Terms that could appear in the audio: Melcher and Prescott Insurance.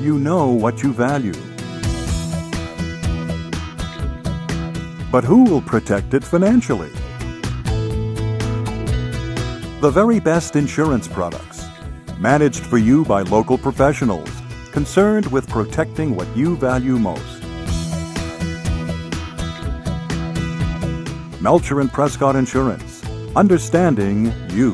You know what you value. But who will protect it financially? The very best insurance products, managed for you by local professionals, concerned with protecting what you value most. Melcher and Prescott Insurance, understanding you.